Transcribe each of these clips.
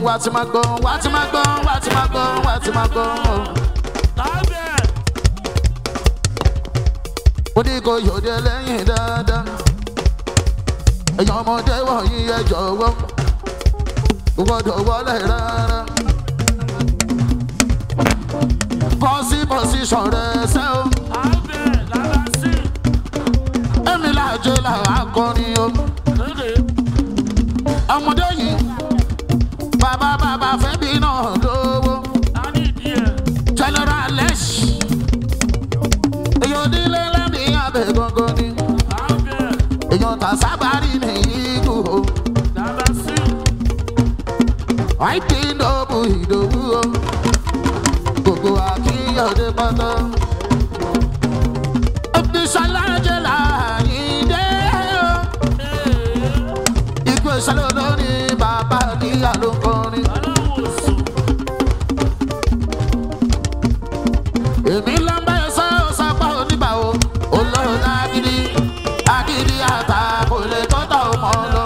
What's my goal? What's my goal? What's my goal? What's my goal? What do you go? You're the lady, and you're more than what you are. What do you want? Bossy, bossy, shoulder, so I'm in a jail. I'm calling you. I'm with you. Baba baba febi no dowo ani die general lesh eyo dile la mi abe gogo ni abe eyo ta sabari ni igu dada si I think obu idowu gogo akiyo de pata abdi salaje la ide igwe salodo ni baba ni alo èmi ló ń bá yọ sọ́ọ́ sápá oníbàwò olóòdà agídí agídí àtà kò lè tọ́tà ọmọ lọ.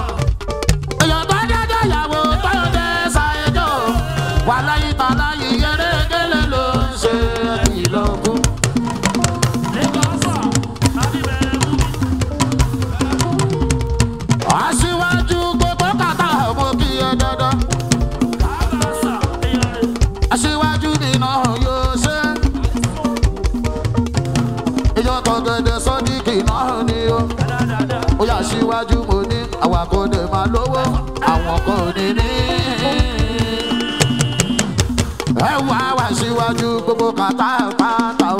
èèyàn tó jẹ́jẹ́ ìyàwó tóyọ̀dé ṣàyẹjọ́ wà láyé tàlá yìí erékélé ló ń ṣe ìlọ́gún. aṣíwájú gbogbo kàtà ọmọ kí ẹ dandan. aṣíwájú nínú yóò ṣe. Ọ̀gẹ̀dẹ̀ sọ́díkì náà ni ó. Ó yà síwájú mo ní àwa kò lè máa lówó, àwọn kò ní ní. Ẹ wá wá síwájú gbogbo kàtà pátá o.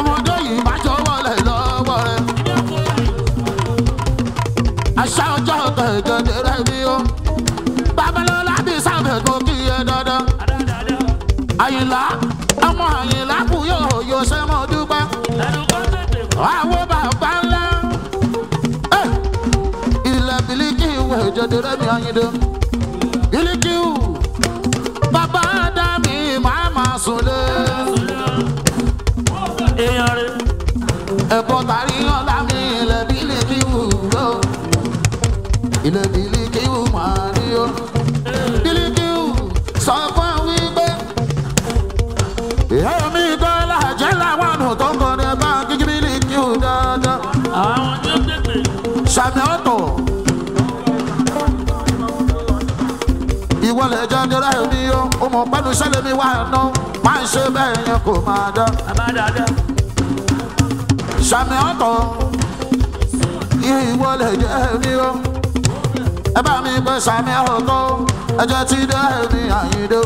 Ọmọdé yìí má jọ̀wọ́ lẹ̀ lọ́wọ́ rẹ̀. Àṣà ọjọ́ gẹ̀gẹ̀dẹ̀ rẹ̀ ni ó. Babalọ́lá bí sábẹ̀ kò kí ẹ dandan. Àyìnlá. Ọmọ Àyìnlá kú yóò yóò ṣe mọ́ dúpẹ́. Àwọn bàbá ńlá. Ilẹ̀ Bílíkì wẹ̀ jẹ́dẹ̀ rẹ́mi Ayíndé. Bílíkì wù. Bàbá Ádámì máa ma sùn lé. Èèyàn rẹ̀. Ẹ̀bọ̀n tàrí ọ̀la mi ilẹ̀ Bílíkì wù. Ilẹ̀ Bílíkì wù máa ní o. Bílíkì wù sọ fún. Èmi dọ́là jẹ́ làwọn ọ̀nà tó ń kọrin bá kíkí Bílíkì ò dáadáa. Àwọn yóò tètè. Sàmì ọ̀tọ̀. Ìwọlẹ̀ jáde rẹ̀ mi yó. Ó mọ̀ pẹ́lú sẹ́lẹ̀ mi wá ná. Máa ń ṣe bẹ́ẹ̀ yẹn kò máa dá. Sàmì ọ̀tọ̀. Ìwọlẹ̀ jẹ́ mi yó. Ẹ bá mi gbé sàmì ọ̀tọ̀. Ẹ jẹ́ ti dá mi Àyìndé.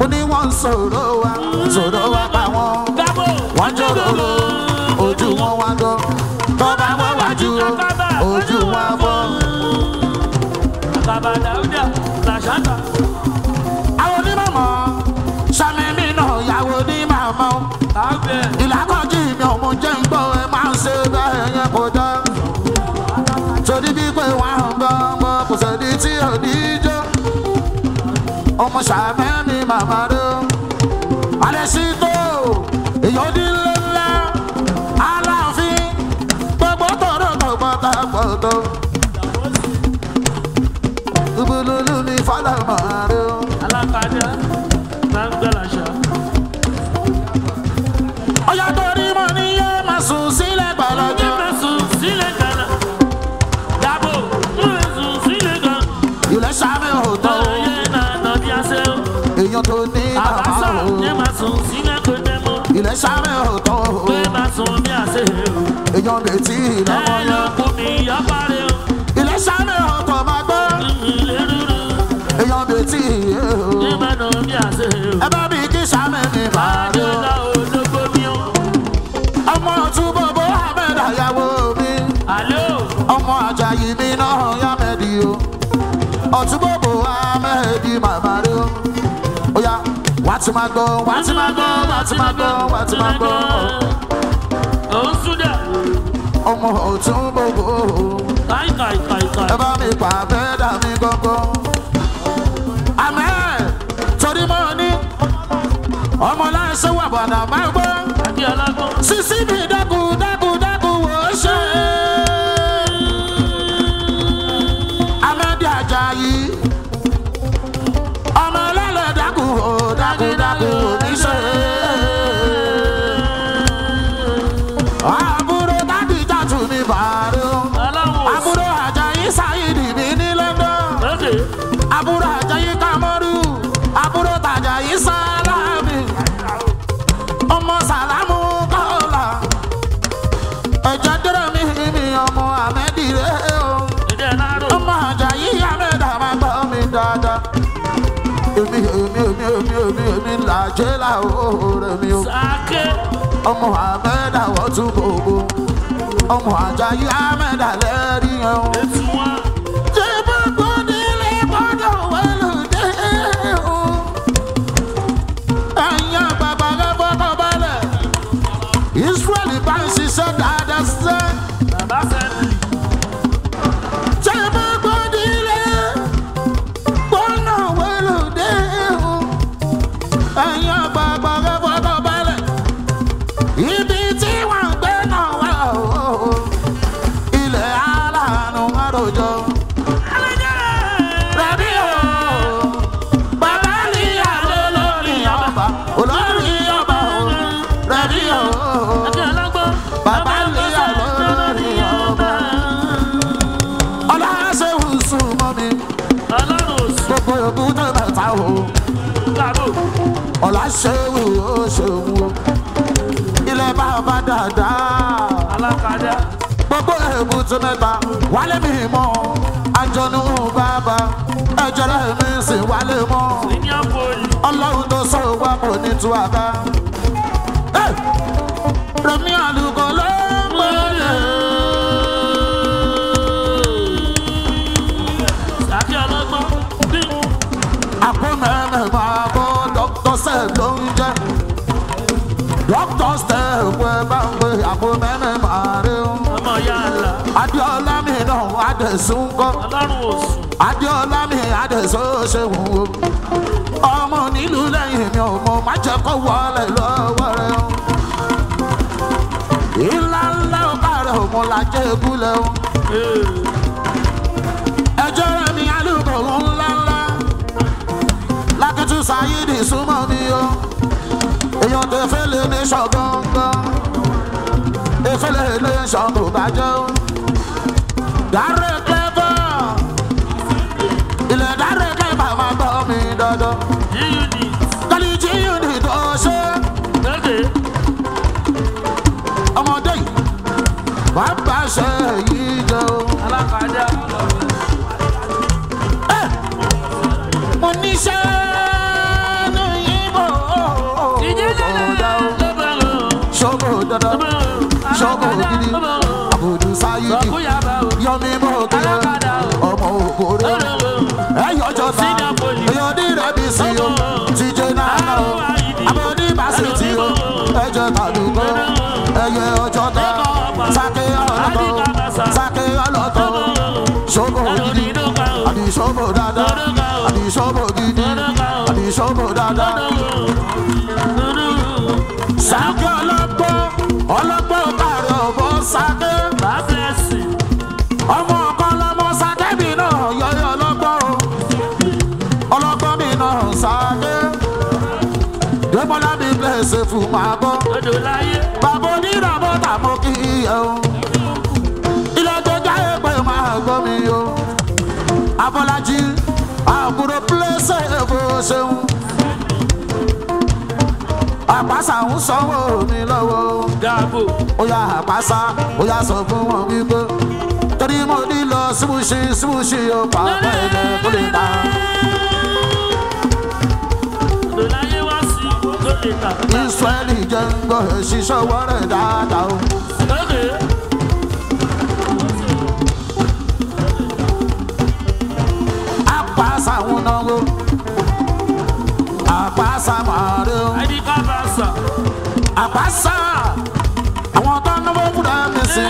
Ó ní wọ́n sọ̀rọ̀ wá bá wọn. Wọ́n jòrò ojú wọn wá gan. Tọ́ bá wọ́n wájú ojú wọn bọ́. Àwọn onímọ̀mọ́ sami mi náà yàwó ní màmá. Ìlàkọ̀jì mi ò mú jẹ́ ń gbọ́ ẹ máa ń ṣe bẹ́ẹ̀ yẹn kò dá. Torí bí pé wọ́n á gbọ́ ọmọ kò sẹ́ni tí ò ní jọ. Ọmọ sàmẹ́ ni màmá rẹ̀. Alẹ́sìtò ìyọ́dínlẹ̀ ńlá aláàfin gbogbo tọ̀rọ̀ tọ̀gbọ̀tà pọ̀tọ̀. Ìbùlùlù ni Fálàmà rẹ̀. Alákàdá máa ń gbẹ̀làṣà. Ọ̀yà torí mo ní yóò máa sùn sílẹ̀ gbàlọ́jọ́. Yóò máa sùn sílẹ̀ gbàlọ́. Dàbò yóò máa sùn sílẹ̀ gbàlọ́. Ìlẹ̀ sàmẹ́ ò tọ̀. Èèyàn tó ní bàbá o. Ilẹ̀ sáré ọ̀tọ̀ o. Èèyàn lè tí ìnáwó yọ. Ilẹ̀ sáré ọ̀tọ̀ máa gbọ́. Èèyàn lè tí ìyẹ́ o. Ẹ bá mi kí sáré mi máa lọ. Ọmọ ọ̀tún bọ̀bọ̀ Ahmed àyàwó mi. Ọmọ Àjàyí mi náà yá mẹ́dí o. Ọ̀tún bọ̀bọ̀ Ahmed màmá rẹ̀ o. What's my goal? What's my goal? What's my goal? What's my goal? Oh, Suda. ọmọ tún bogo kai kai kai kai ẹ bá mi pa be da mi gogo amen torí mo ní ọmọ la se wa bana ma gbo adi alago sisi bi dagu dagu dagu wo se Amadi Ajayi ọmọ la le dagu o dagu dagu mi se mi la je la o re mi o sake ọmọ Ahmed awo tun bobo ọmọ Ajayi Ahmed ale ri o je ba godi le bodo welu de o anya baba ga baba bale Israeli bansi so dada se baba se Ọlá ṣewu o ṣewu ilẹ̀ bàbá dáadáa alákàdá gbogbo èbúté mẹ́ta wálé mi mọ́ àjọnú bàbá ẹjọ́rẹ́ mi sì wálé mọ́ ọlọ́run tó sọ wá kò ní tú àbá Rẹ̀mí Àlùkò ló ń gbọ́lẹ̀. Doctors tell me about me, I go many miles. Adiola mi no adesunko. Adiola mi adesosewu. Ọmọ nílùú lẹ́yìn mi ọmọ má jẹ́ kó wọlé lọ́wọ́ rẹ̀. Ìlà ńlá ọ̀kàrẹ̀ ọmọ làjẹ́ egúlẹ̀ o. Ẹjọ́ rẹ̀ mi alùpùpù ńlá ńlá. Lákìtú Sayidi súnmọ́ mi o. Èèyàn tó fẹ́lẹ̀ ní ṣọ̀gọ́ngọ́ ìfẹ́lẹ̀ ní ṣọ̀gbọ̀bájọ́ dárẹ́kẹ́bọ̀ ilẹ̀ dárẹ́kẹ́bà máa bọ́ mi dandan kọ́líjì yìí tó ṣe ọmọdé yìí wọ́n bá ṣe yìí jọ. Mo níṣẹ́. Abudu Sayidi yomi moto ọmọ okoro eyo jota eyo dirabi siyo tije na abodi basiti o ejo tadugo eyo jota sake oloto sobo gidi abi sobo dada abi sobo gidi abi sobo dada sake olopo ọlọ́pọ̀ ọ̀tàrẹ ọ̀bọ̀ sáké bàbẹ́sì ọmọ ọ̀kan lọ́mọ sáké mi náà yọyọ ọlọ́pọ̀ ọlọ́pọ̀ mi náà sáké dẹ́mọ́lá mi bẹ̀ẹ́sẹ̀ fún máa bọ́ bàbá onírànbọ́ tàmó kí iye o ilé tó jáde pé máa gbọ́ mi o Abọ́lájí àbúrò pílẹ́sẹ̀ èbó ṣeun àpáṣà ń sanwó mi lọ́wọ́ dáàbò óyá àpáṣà óyá sọ fún wọn wípé torí mo nílò síbùṣì síbùṣì ó pàápàá ẹ̀lẹ́ tó lè ta. Ọ̀dọ̀láyé wá sí tó lè ta. Ísírẹ́lì jẹ́ ń gbọ́ ṣíṣọ́ ọwọ́ rẹ̀ dáadáa o. Àpáṣà ń náwó àpáṣà máa rí o. Àpáṣà àwọn tó ń náwó fúnra mi sí.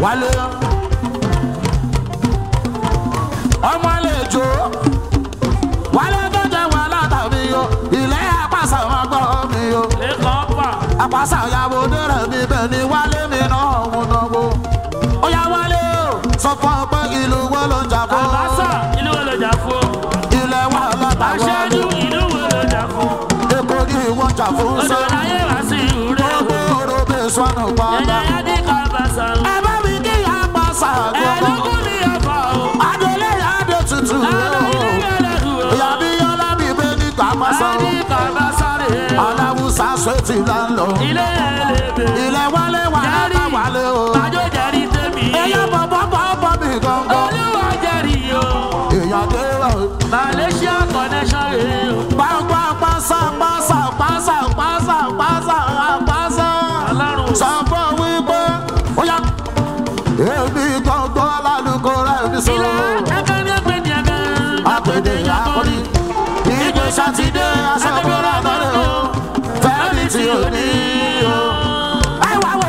Wale Apasa ya bo dere mi beni wale mi no wonwo o ya wale o so fun pe ilu wo lo jafo Apasa ilu wo lo jafo ile wa lo ta seju ilu wo lo jafo e ko di wo jafo so aye wa si ure o ro be so na pa na ya di ka Apasa e ba mi di Apasa go e lo ko ni afa o adole ya de tutu o ya bi yo la bi be ni ta Apasa Alawusa sweet lalo Ile wale wale wale o Ajo jari temi Eya baba mi gongo Oluwa jari o Eya dero Malaysia connection e o Bangba pasa pasa pasa pasa pasa pasa Alarun sanfo wi pe Oya Ebi gongo alaluko re mi so Ile akani apede agan Apede akori Igbe Satide asabora daro Ti o ni o ai wa wo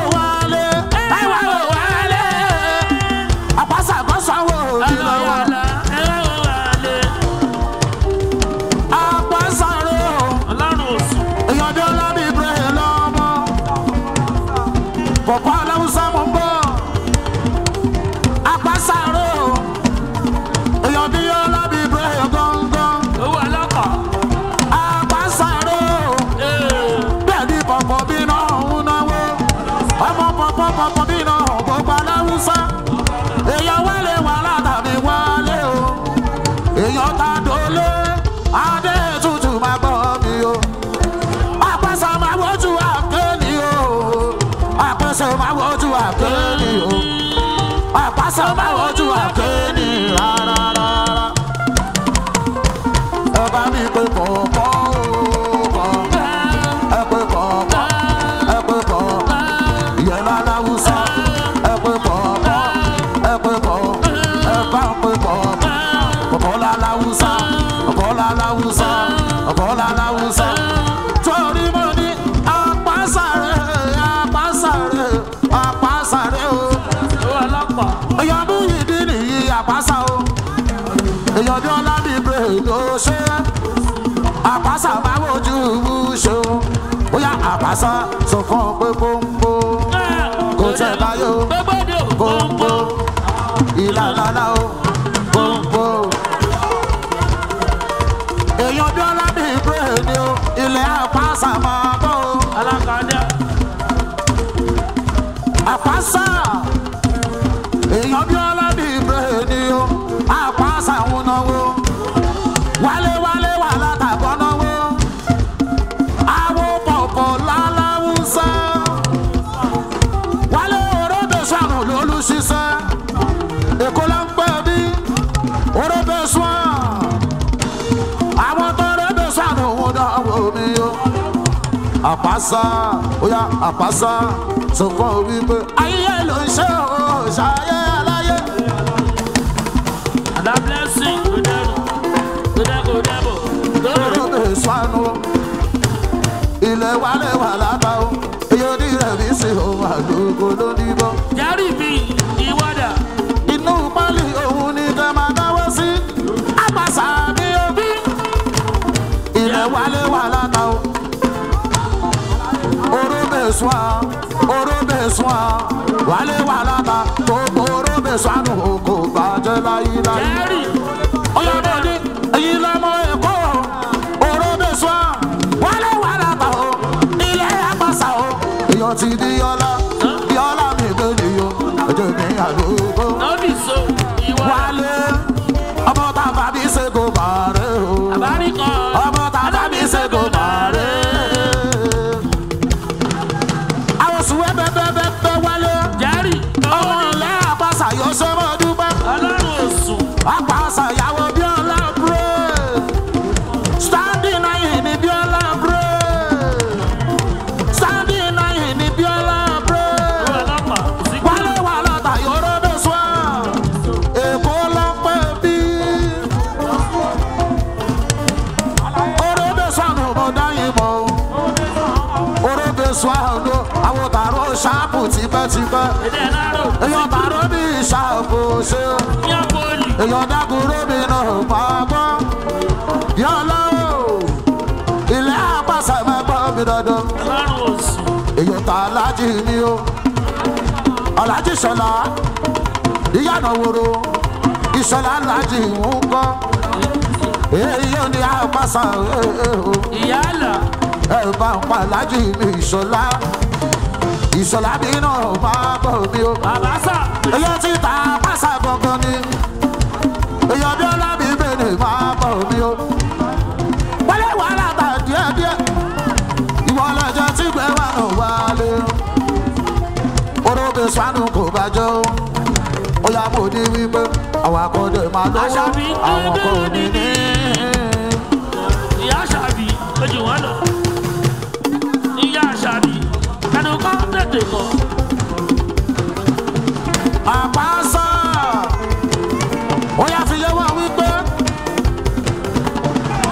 wale Apasa ko sawo ti lo wa ai wa wo wale Apasa ro Ọlọ́run osun eyan do la bi Ibrahim lo mo Papa Alawusa mo bo Apasa ro eyan bi yo la bi Ibrahim gongo owo alaka Apasa ro Papa bi na Papa Alawusa Eyan wale wala tabi wale o Eyan ta dole ade tutu ma gbo mi o Apasa ma woju akeni o Apasa ma woju akeni o Apasa ma woju akeni la la la Baba mi pe popo Apasa ma woju wuso Oya Apasa so fun pe pompo Ko se bayo pompo Ila la la o pompo Eyan do la bi pe ni o ile Apasa ma bo alakade Apasa Eyan do la bi pe ni o Apasa won nawo Wale wale wala ta bonowo Awo popo l'Alawusa Wale orobe swan l'olusisa Eko la npe bi orobe swan Awo orobe swan owo mi yo Apasa oya Apasa so ko wi pe ayé ló nse o ṣayé aláyé And I bless you Swano, ile wale wala tao, yo di rebi se o wa gogo lo ni bo. Jari bi iwada, inu mali ohun ni te ma dawo si. Apasa bi obi, ile wale wala tao. Orobe swa, wale wala ta, ko orobe swano ko ba je la ila. Jari, oyo de, ila mo e ko. Ti di ola mi do ni yo ojo mi agogo no bi so iwa wale omo ta ba bi se go bare o abari ko omo ta ba bi se go bare awo su e be wale jari omo le Apasa yo so mo dupe Ọlọ́run osun Apasa yawo bi ola bro standing na yin ni bi يا Baba Alaji Isola, Isola bino baba bio. Abasa, yotita basa gongoni, yodiola bibene baba bio. Wale wala ta dia dia, iwala jati bewa no wale. Orobe swanu kubajo, oya mo di wibe, awakode malo, awakode ni. Ya shabi, ojuwalo. Abasa, oya fi ye wa wipe.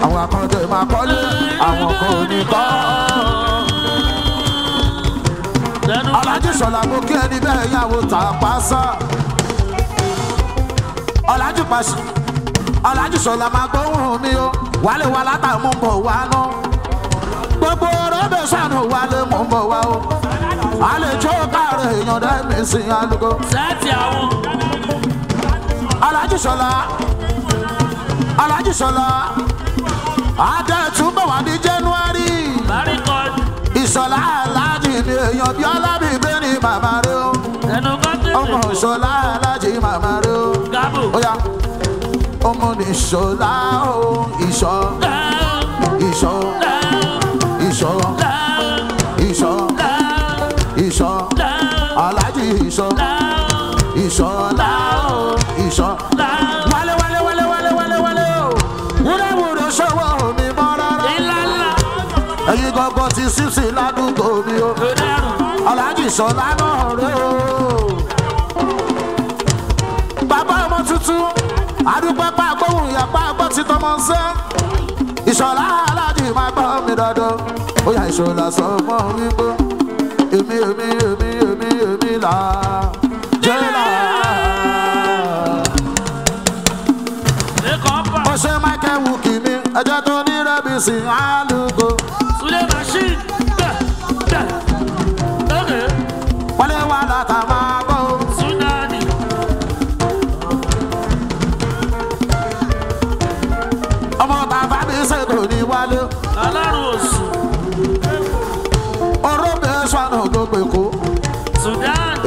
Àwọn kan de ma kole, àwọn kan ni ko. Alaji Sola mo ki eni be yawo ta pasa. Alaji pasi, Alaji Sola ma gbohun mi o. Wale wa lata mo bo wa no. Gbogbo ro be sanu wale mo bo wa o. Ale chokare eyan da mi sin alugo sati awon Alaji Sola ada tun bo wa ni January barikon Isola Alaji ni eyan bi alabi be ni mama re o enu ko ti omo Isola Alaji mama re o gabo oya omo ni Isola o Isola Isola, Alaji Isola, Isola, Isola. Wale wale wale wale wale wale. Wúrẹ́ wúrẹ́ ṣọwọ́ mi mọ́ rárá. Ìlàlá. Ẹyin gbọ́gbọ́ ti sísì ládùúgbò mi o. Alaji Isola náà rẹ̀ o. Bàbá ọmọ tuntun, àdúgbò pa gbóhùn ìyàpá gbọ́ ti tọmọ sẹ́. Isola Alaji máa gbọ́ mi dandan. Ó yá Isola sọ mọ́ wípé. Emi la jela. O se ma ke wu kimi, aja to ni rebi sin alugo. Sule machine. Okay. Wale wala ta ma go. Tsunami. Omo ta fa bi se do ni wale. Alaros.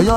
Oyo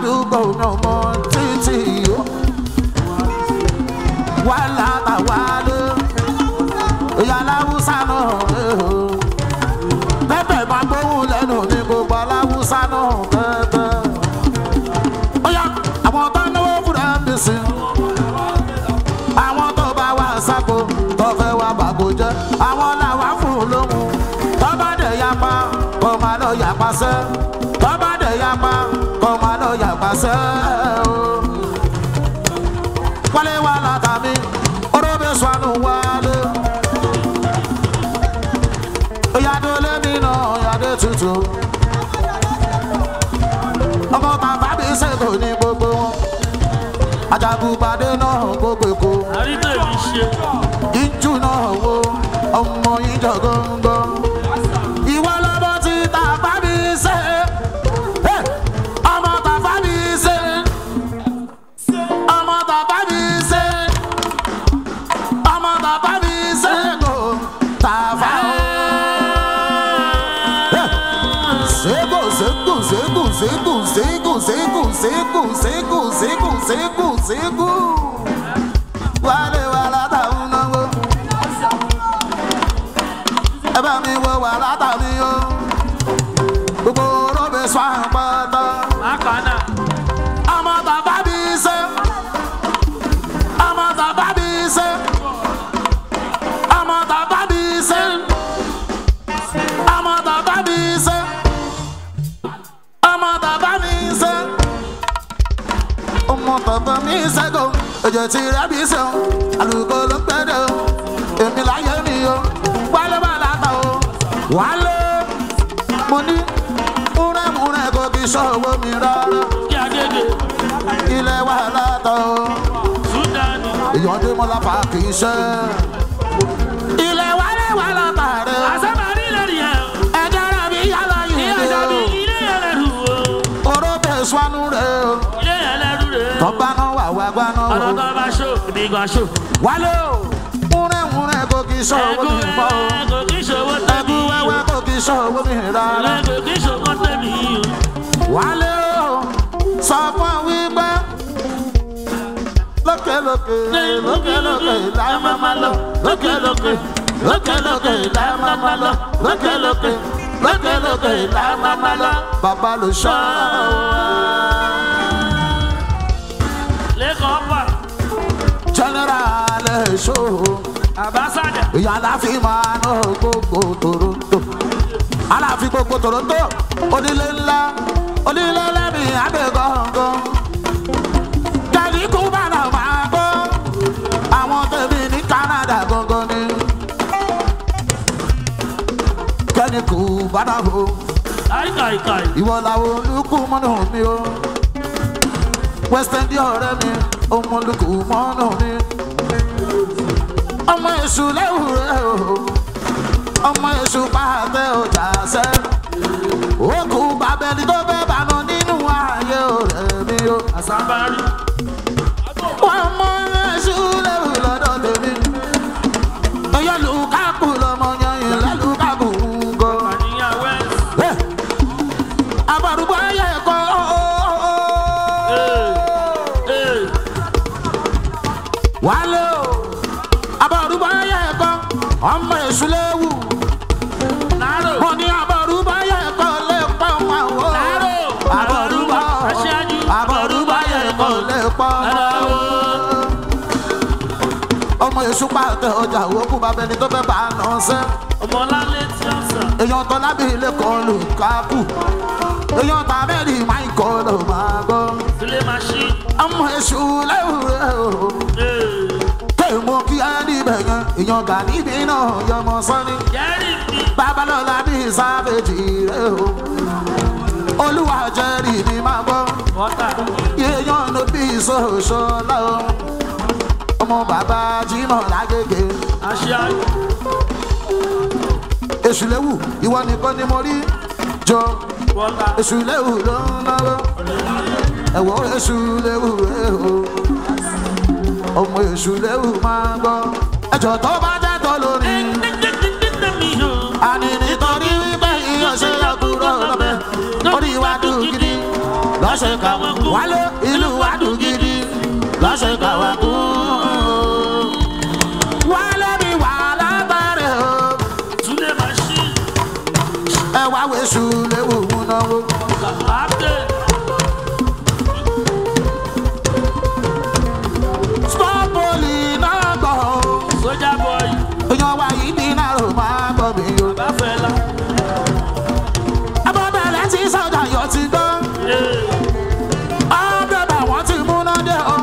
Go no more titi yo. Wala ta wale, yala usano. Bebe bambu leno ni go wala usano. Bebe, oya, I want to know what I'm missing. I want to buy one sago, to fe wa bagoje. I want la wa fulo mu. Baba de yapa, koma lo yapa se. Baba de yapa. Wale wala tami, orobe swanu wale. Oya dole mi no, oya de tutu. Omo baba bi se do ni gbogbo won. Ajabu bade no gbogbo ko. Ari te bi se. Inju no wo, omo ijogongo. Iwa la bo ti ta baba bi se. Segu wale wala ta unawo Eba mi wo wa lata mi yo. Gbogbo ro be swa npada. Akana. Ama ta ba bi se. Ama ta ba bi se. Ama ta ba bi se. Ama ta ba bi se. Ama ta ba ni se. Omo ta ba mi se go. Ojo ti ra bi se. Alugo lo pe de. Emi la ye mi yo. Wale, money, une go ki showo mi rara. Ya dede, ile wa la to. Sudan, yo de mo la pa ki se. Ile wa la ta re. Asamari le ri e. E dara bi ya la yu. Ile da bi ile ya le ru o. Oro te swanu re o. Ile ya le ru re. To ba no wa gba no. Oro to ba show, bi gba show. Wale, une go ki showo mi pa. So we hear that. Waleo, someone we back. Look at, I'm a malo. Look at, I'm a malo. Look at, I'm a malo. Baba lo show. Let's go. General show. Ambassador. Yala fi mano go Toronto. Ala fi gbogbo Toronto odile ńlá mi abe gangan tẹ̀lé kúbà náà máa gbọ́ àwọn tẹ̀lé ní Canada gangan ni kẹ́ni kúbà náà o ìwọ làwọn olùkú mọ́nà mi o West Indian ọ̀rẹ́ mi ọmọ olùkú mọ́nà mi ọmọ èṣù lẹ́wùrẹ́ o. Ọmọ Èṣù bá tẹ ọjà sẹ òkú Bábélì tó fẹ́ bànú nínú ayé ọ̀rẹ́ mi o. Àsámbárí. Ọmọ Èṣù lẹ́rù lọ́dọ̀ tèmi. Oyè Lukaku lọmọ yanyin lẹ́lukaku ń gọ. Àníyàn wẹ́ẹ̀sì. Àbọ̀rùbọ̀ ayé ẹ̀kọ́. Wálé o, àbọ̀rùbọ̀ ayé ẹ̀kọ́. Ọmọ Èṣù léwu. Super the Oja Woku Babeni to be balance. Omolale Tiasa. Eyan to labi le ko Lukaku. Eyan ta meri Michael Omago. Sulemashi. Amo Èṣù lewu. Te mo ki ani beyan. Eyan ga ni bi na yo mo sani. Baba lo labi sabeji re o. Olúwa jeri mi ma gbo. Eyan no bi so so la. Ọmọ bàbá Jimoh lágége. Èṣù léwu ìwọ nìkan ni mo rí jọ. Èṣù léwu ló ń náwó. Ẹ̀wọ̀ Èṣù léwu èho. Ọmọ Èṣù léwu máa gbọ́. Ẹjọ́ tó bá jẹ́ tó lórí. Àní nítorí wípé ìyàn ṣe àkúrò lọ́bẹ̀. Orí wa dùn gidi. Lọ́sẹ̀ kàwọn kú. Wálé ìlú wa dùn gidi. Lọ́sẹ̀ kàwọn kú. Èṣù léwu náwó. Stọ́pọ̀lì náà gbọ́. Sójà bọ̀yì. Èèyàn wa yìí ní náírà máa gbọ́ mi o. Bàbáfẹ́lá. Abọ́bẹ̀rẹ̀ tí sọ́jà yọ ti gbọ́. Ọ̀dọ̀dà wọ́n ti múná dé o.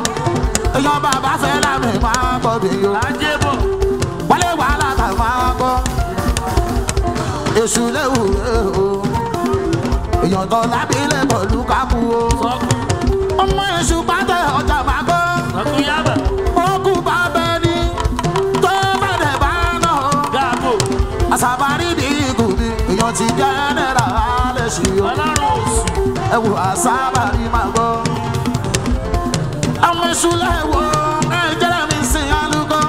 Èèyàn Bàbáfẹ́lá mi máa gbọ́ mi o. Ajébọ̀. Wálé wàhálà tà máa gbọ́. Èṣù léwu o. Èèyàn tó lábílẹ̀ pẹ̀lú kákú o. Ọmọ Èṣù pátẹ ọjà máa gbọ́. Okú Bábélì tó bẹ̀rẹ̀ bá nà ó. Àṣàbárí ní ikùn mi, èèyàn ti jẹ́nẹ̀rà alẹ́ sí o. Ẹ wo Àṣàbárí máa gbọ́. Ọmọ Èṣù lẹ́wọ̀ ẹ jẹ́rẹ̀ mi sí alúgọ́.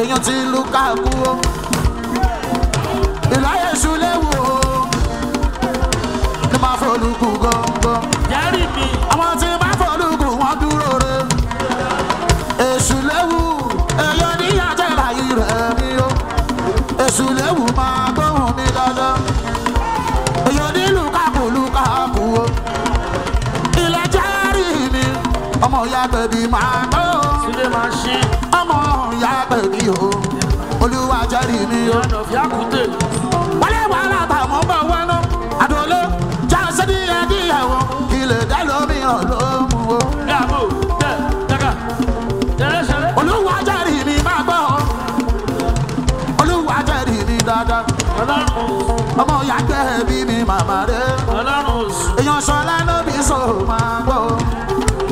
Èèyàn ti lu kákú o. Ìláyé Èṣù léwu o. Má fọlùkù gọ́ngọ́. Jẹ́rìí mi. Àwọn tí má fọlùkù wọ́n dúró re. Èṣù léwu, èyọ níyàjẹ́ láyé rẹ̀ mi o. Èṣù léwu. on ya baby mama I'm on ya baby ho Oluwa jari mi o Wale wala ba mo ba wa no Adolo ja se di e di e wo Ile da lo mi o lo mu o Ya mo te taka Tere sele Oluwa jari mi ma gbo Oluwa jari mi dada I'm on ya baby mi mama de Eyan so la no bi so ma gbo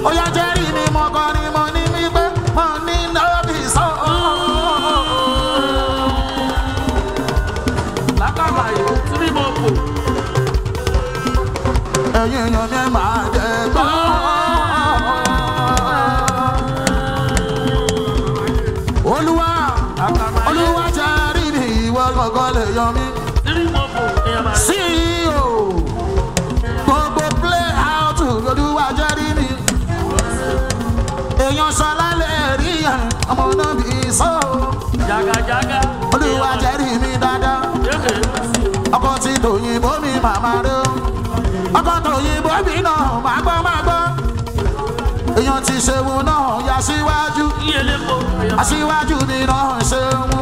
Oh yeah, Jerry, me more money, money, me more money, no peace. Oh, la cama, you three more food. And you know me, my dear. Oluwa, Jerry, me more money, yummy. Three more food. See you. Go play out to Oluwa, Jerry. Eyan sola le ri omo na bi so jaga jaga Oluwa jari mi dada oko ti doyin bo mi mama ro oko doyin bo mi na ma gbo eyan ti sewu na ya siwaju asiwaju mi na sewu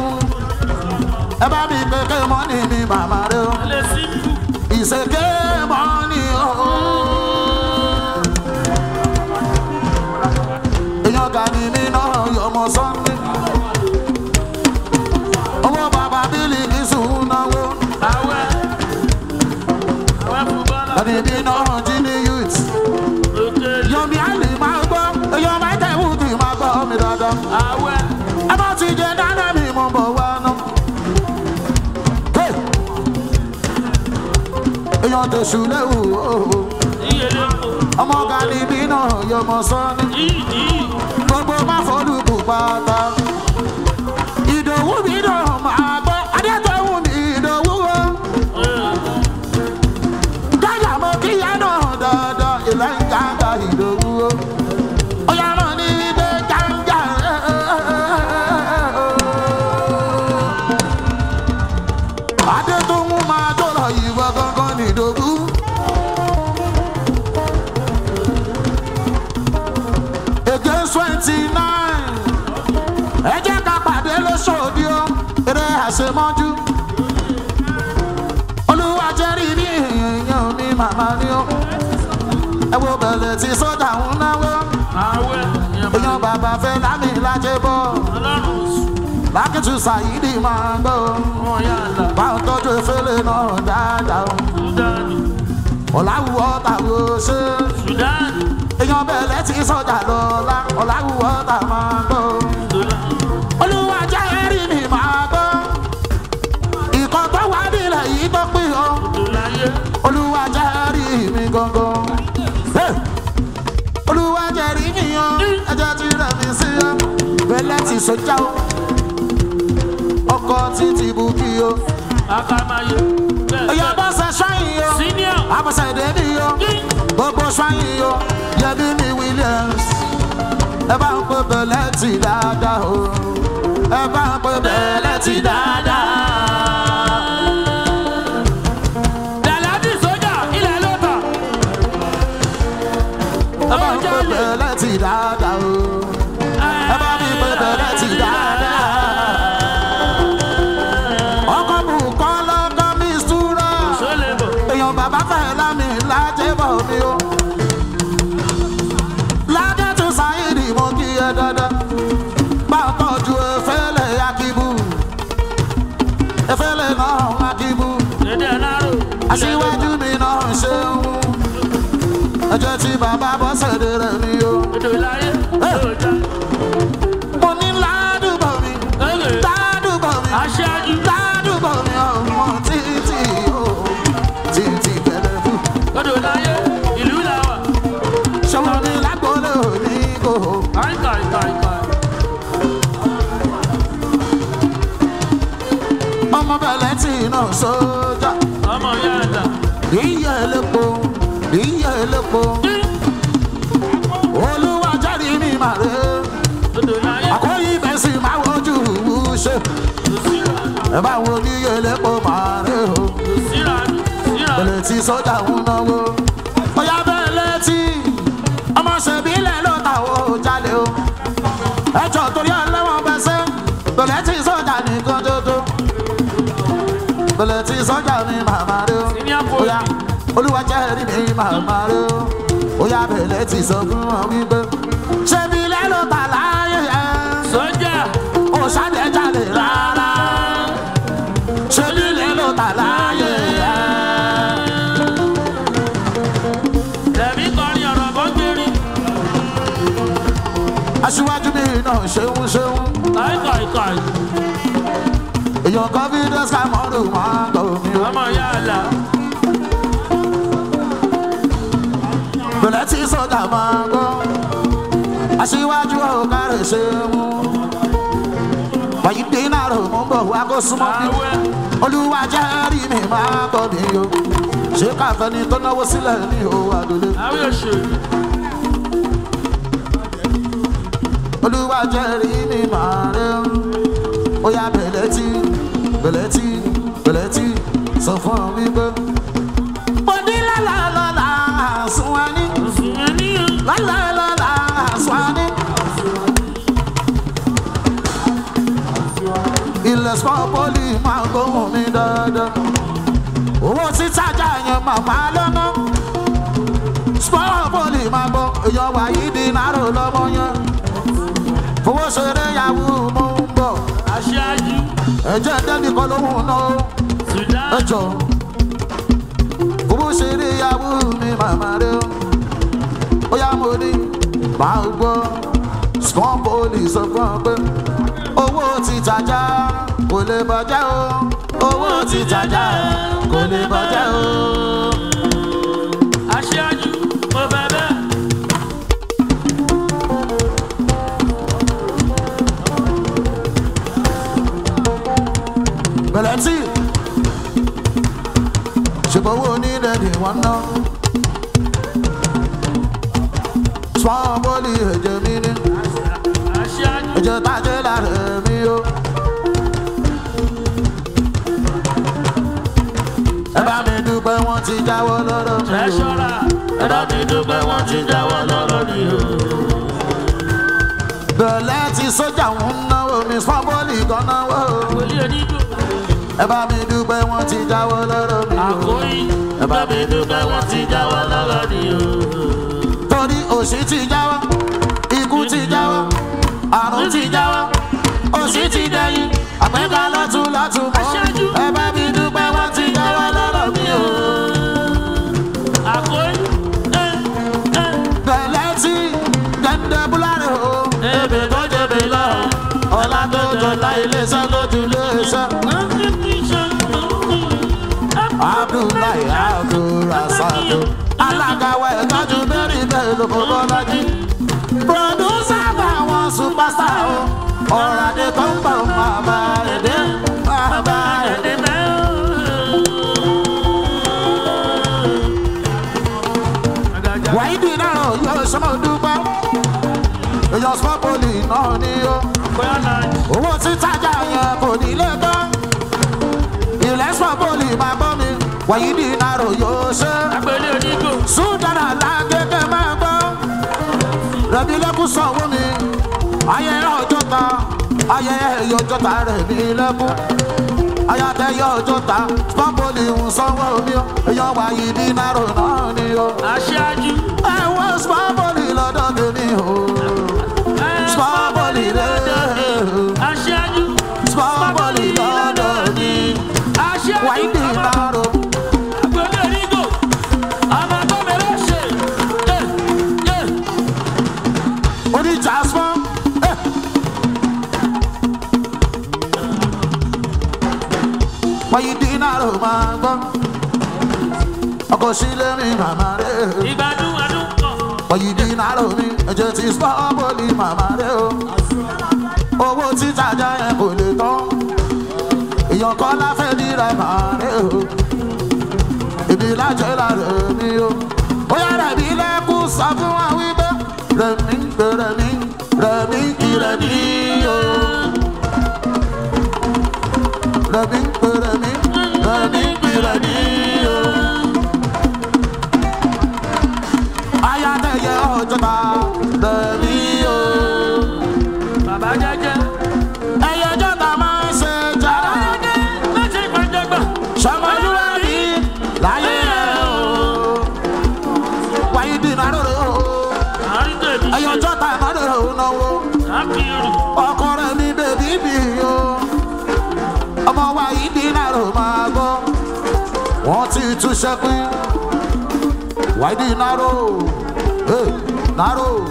e ba mi pe ke mo ni mi mama ro iseke mo ni o Gani mi no yo mo sonde Omo baba bili isu na wo Awe fubala Gani mi no jini youth Yo mi ali ma gbo Yo ma te wuti ma gbo mi dada Awe Aba ti je dada mi mo bo wa no Hey Yo te sule wo Omo gani mi no yo mo sonde Bobo ma folu bubata Ido wu mi do ma bo Adeto wu mi ido wu Gaga mo ki ya no dada Ilanga da ido wu Oya no ni de ganga Adeto wu ma do la iwa gangan ni do wu Eje ka pade lo sodio ere asemoju Oluwa jeri mi eyan mi mama ni o Ewo bele ti so daun nawo Eyan baba fe na mi lajebo Olorun Baki tu sayidi ma gbo Ba to jo fele na dada o Olawo ta wo se Sudan Eyan bele ti so da lo la Olawo ta ma gbo Oluwa jari mi ma gbo Iko to wa bi la yi to pe o Oluwa jari mi gogo Oluwa jari mi o aja ti ra mi si o Bele ti soja o Oko ti ti buki o Akamaye Oya bo se shine o Senior Abo se de mi o Bobo shine o Yebi mi Williams Eba po beleti dada o Eba po beleti dada Daladi soja ile lota Eba po beleti dada o Eba po beleti dada Oko mu kola ko misura Eyan baba fe la mi laje bo mi o Dada, ba toju efele akibu, efele na akibu. Asiwaju mi na sewu, ajo ti baba bose dere mi o. Mo ni ladu bomi ọmọ titi o, titi bẹrẹ fún. Ìlú làwà. Sọmọ ni lágbóle òní kò. Omo beleti no soja Omo yada Iya elepo Oluwa jari mi mare Akoyi besi ma woju wuse Eba wo ni elepo mare ho Beleti soja unawo Oya beleti Omo sebile lo tawo sọ́jà mi màmá ró. Oya Olúwa jẹ́rìí mi màmá ró. Oya bẹ̀lẹ̀ ti sọ fún wọn wípé ṣé mi lẹ́nu bàlá yẹn. Sọ́jà ò ṣàtẹ̀jáde rárá. Ṣé mi lẹ́nu bàlá yẹn. Lẹ́mí kọrin ọ̀rọ̀ bó kiri. Aṣíwájú mi náà ṣeun ṣeun. Kàìkàìkàì. Your confidence come on the one of me. Come on, yalla. But let's see so that man go. I see what you are gonna say. But you did not remember I go smoking. Olúwa jẹ́rìí mi máa bọ̀ mí o. Ṣé káfẹ́ni tó náwó sílẹ̀ ní owó àdúlé. Olúwa jẹ́rìí mi máa rẹ̀. Oya beleti, beleti, beleti, sọ fún mi pé. Bọ́dí lálálálá àsùnwání, lálálálá àsùnwání. Ilẹ̀ sọ́pọ̀lì máa gbóhùn mi dáadáa. Owó títajà yẹn màmá lọ́nà. Sọ́pọ̀lì máa gbọ́ èèyàn wáyé dín náà rò lọ́mọ yẹn. Fowó ṣeré yàwó mọ́. Ẹjọ́ ẹ̀dẹ́ni kan lóhùn náà ẹjọ́ kúrú ṣe rí ìyàwó mi màmá rẹ ó yá mo ní máa gbọ́ sọ́ńbọ́ọ̀lì sọ fún ọ pé owó ti tàjà kò lè bàjẹ́ o owó ti tàjà kò lè bàjẹ́ o. Aṣíwájú mo fẹ́ bẹ́ẹ̀. Bẹ̀lẹ́tì ṣùgbọ́n owó onídẹ̀ẹ́dẹ̀ wọn ná swan bọ́ọ̀lì ẹ̀jẹ̀ mi ní ẹ̀jẹ̀ tájẹ́ lára mi o. Ẹ bá mi dúpẹ́ wọ́n ti jáwọ́ lọ́rọ̀ mi o. Ẹ bá mi dúpẹ́ wọ́n ti jáwọ́ lọ́rọ̀ mi o. Bẹ̀lẹ́tì sójà ń náwó mi swan bọ́ọ̀lì gan náwó o. Ẹ bá mi dúpẹ́ wọ́n ti jáwọ́ lọ́rọ̀ mi o. Àkóyí ẹ bá mi dúpẹ́ wọ́n ti jáwọ́ lọ́rọ̀ mi o. Torí òṣì ti jáwọ́, ikú ti jáwọ́, àrùn ti jáwọ́, òṣì ti dẹ̀yìn, àpẹ́ká lọ́tún lọ́tún mọ́. Ẹ bá mi dúpẹ́ wọ́n ti jáwọ́ lọ́rọ̀ mi o. Àkóyí Bẹ̀lẹ́tì gẹ́gẹ́ búláre o. Ebè tó jẹ̀bẹ̀ lọ, ọ̀la tó jọ̀la Iléṣẹ́ lójú Iléṣẹ́. Abdullahi Abdulrasadu alágàwẹ̀ ìtọ́jú bẹ́rì bẹ́ẹ̀ ló kó bọ́lájí. Pòdúsà báwọn súpásà o, ọ̀rọ̀ adé tó ń bọ̀ bàbá èdè bàbá èdè mẹ́ o. Wàhídì náà yóò sọ́mọ́ dúpẹ́, èèyàn sọ́pọ̀lì náà ni ó. Owó títajà yẹn kò ní lè tán. Ilẹ̀ sọ́pọ̀lì máa bọ́ mi. Wàyí ni nàró yóò ṣe. Àgbélé onígbò. Súdàrà lágége máa gbọ́. Rẹ̀mí lẹ́kùn sanwó mi. Ayẹyẹ ọjọ́ ta. Ayẹyẹ ọjọ́ ta Rẹ̀mí lẹ́kùn. Ayatẹ̀yẹ ọjọ́ ta. Sọ́pọ̀lì ń sanwó mi o. Èèyàn wàyí ni nàró náà ni o. Aṣáájú. Ẹ wọ sọ́pọ̀lì lọ́dọ̀ tèmi o. Sọ́pọ̀lì rẹ̀. Aṣáájú. Sọ́pọ̀lì lọ́dọ̀ mi. Wàyí ni nàró. Wàyí di nàró máa gbọ́, ọkọ̀ sílẹ̀ mi màmá rẹ̀ o. Ìgbádùn adùn kọ̀. Wàyí di nàró mi, ẹ̀jẹ̀ ti sọ́ọ̀bọ̀lì màmá rẹ̀ o. Owó títajà yẹn kò lè tán, èèyàn kọ́ láfẹ́ dìrà màmá rẹ̀ o. Ibi lájẹ́ lára mi o. Ó yá Rẹ̀mí lẹ́kùn sọ fún wa wípé Rẹ̀mí gbé Rẹ̀mí, Rẹ̀mí kí Rẹ̀mí o. Rẹ̀mí gbé Rẹ̀mí. Rẹ̀mí kí Rẹ̀mí o. Ayatẹ̀yẹ ọjọ́ta Rẹ̀mí o. Bàbá jẹ́jẹ́. Ẹyẹ ọjọ́ta máa ń ṣe jáde. Bàbá jẹ́jẹ́ ló ti gbàjọgbà. Ṣọmọlú. 1, 2, 3, Segun. Why do you narrow? Hey, narrow.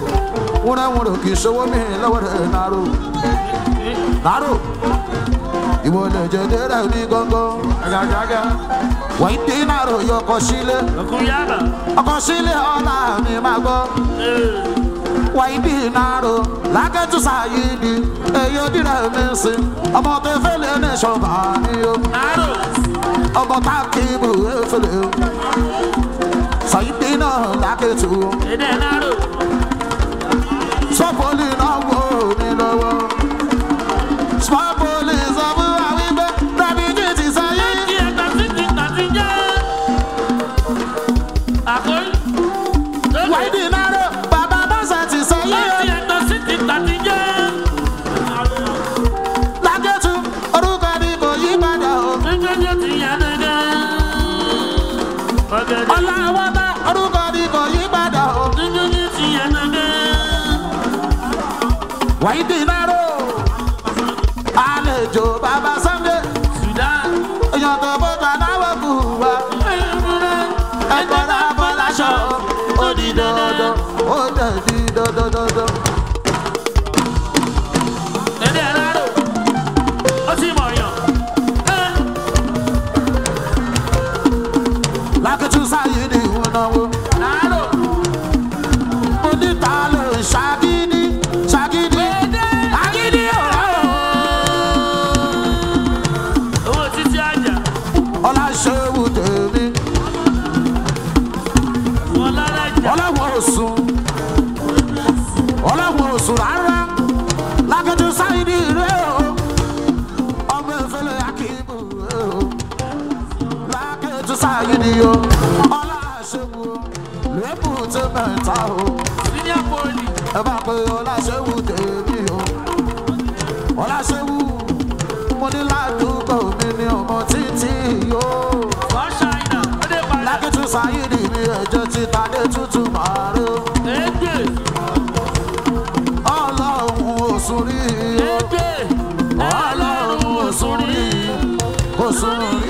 When I want to kiss a woman, lower narrow. Narrow. You want to get there, I'll be gone. Why do you narrow your cosile? A cosile on my god. Why do you narrow? Like I just saw you do. You did have mercy. About the villainous of Narrow. About that cable, so you didn't know that it's true. So, police are going over. Small police are going over. That is a young man. Why did I know? Baba does that is a young man. Why did I know? I let you, Baba Sunday. Sudan, you're the book and our Buba. I got up on a shop. Oh, the dodo, oh, the dodo. And then I know. What's your money? Like a society, you know. I know. But the dollar shaggy. Yo, Ola Sewu, le puto menta o. Senior poli, e ba pe Ola Sewu tèmi o. Ola Sewu, mo ni ládùúgbò mi ni ọmọ títí o. Wa China, o de ba. Lake tu saye di mi ejo ti tade tutu maro. Ege. Ọlọ́run osuri. Ege. Ọlọ́run osuri. Osuri.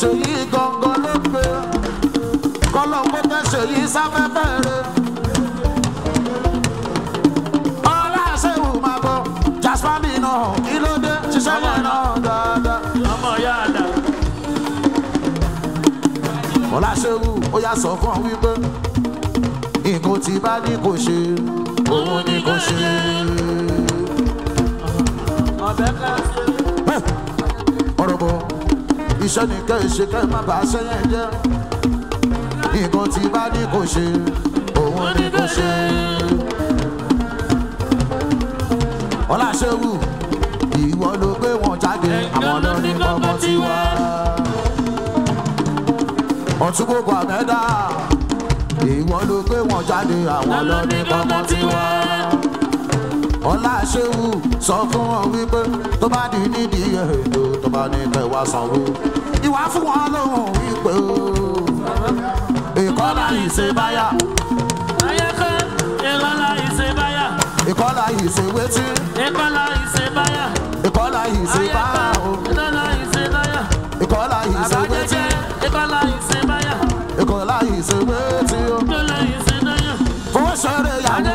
Ṣèyí gangan ló pé kọ́lọ́pọ̀ tẹ́ Ṣèyí sáfẹ́fẹ́ rẹ̀. Ọlá Ṣéwù máa bọ̀ Jasmine náà kí ló dé ṣiṣẹ́ yẹn náà dáadáa. Ọmọ ya dà. Ọlá Ṣéwù ó yà sọ fún ọ wípé nǹkan tí bá ní kò ṣe òun ni kò ṣe. Ọbẹ̀ ká ṣe. Ọ̀rọ̀ bọ̀. Iṣẹ́ ni kẹ́ ṣe kẹ́ má bàá ṣẹ́yìn jẹ́. Nǹkan tí bá ní kò ṣe, òun ni kò ṣe. Ọlá Ṣéwù, ìwọ ló gbé wọn jáde, àwọn ló ní kọ́kọ́ ti wá. Ọ̀tún gbogbo àmẹ́dá, ìwọ ló gbé wọn jáde, àwọn ló ní kọ́kọ́ ti wá. Ọlá Ṣéwù sọ fún wọn wípé tó bá di nídìí ètò tó bá ní kẹwàá sanwó. Ìwà fún wọn lóhùn wípé ìkọ́lá ìṣèbáyà. Ayẹ́kẹ́ ìkọ́lá ìṣèbáyà. Ìkọ́lá ìṣèwétí. Ìkọ́lá ìṣèbáyà. Ìkọ́lá ìṣèbáyà. Ìkọ́lá ìṣèbáyà. Ìkọ́lá ìṣèwétí. Ìkọ́lá ìṣèbáyà. Ìkọ́lá ìṣèwétí. Ìkọ́lá ìṣèbáyà. Fọwọ́ ṣeré yàgò.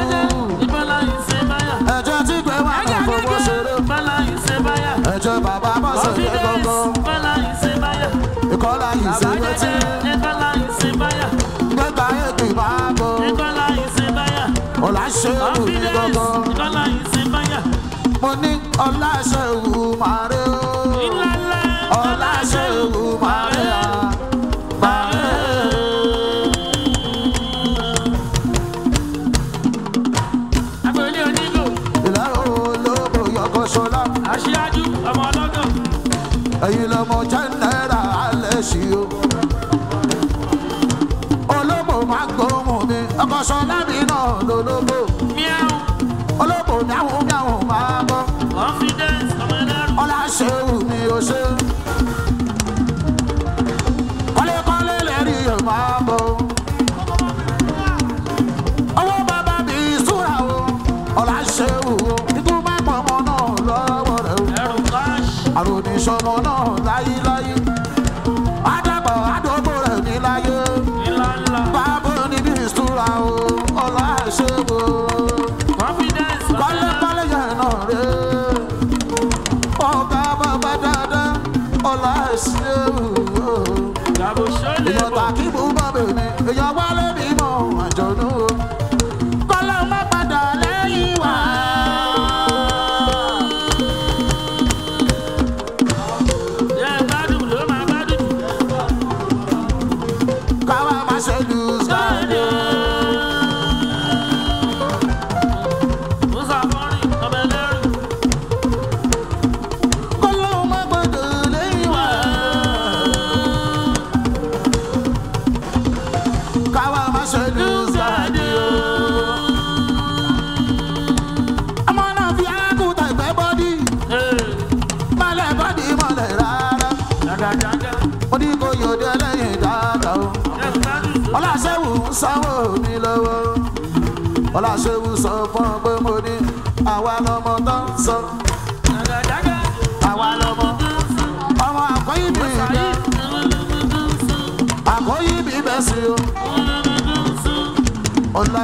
Mo ní Ọlá Ṣéwù máa rẹ̀ o, Ọlá Ṣéwù máa rẹ̀ a, máa rẹ̀ o. Agbèlé onígò. Ìlàrọ̀ olóko yọkọ̀ ṣọlá. Aṣíájú ọmọ ọlọ́gàn. Ẹ̀yin lọmọ jẹ́ náírà alẹ́ sí o. Olóko máa gbóhùn mi, ọkọ̀ ṣọlá mi náà lólóko. Ọlá Ṣéwù sọ fún ọ pé mo ní àwa lọmọ tó ń sọ. Àwa lọmọ ọmọ àkọ́yí bí ìgbẹ́. Àkọ́yí bí ìgbẹ́ sí o. Ọlá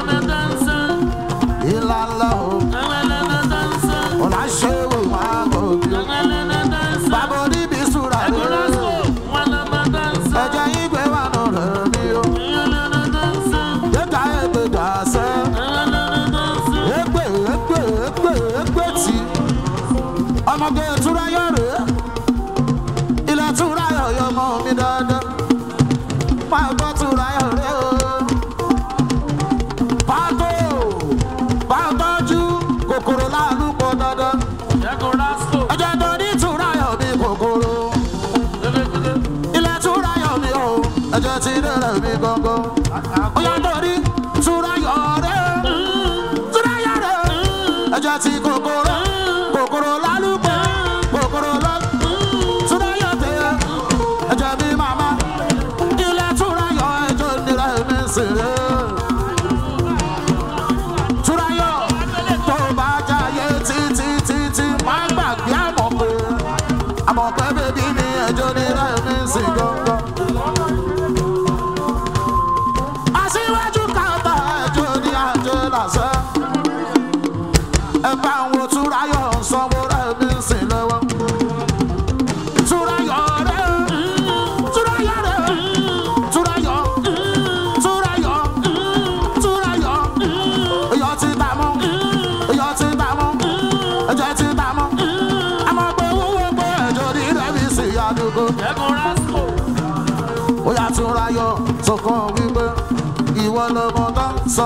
Ilala I'm going to try it. I'll try your mommy, dad. I'm going to try it. Pago, you go to la lupo, dad. I don't need to try your people, go. I'll try your people. I just need to be go. I don't need to try your. Try your. I just need to go. So come we go. You want to dance? You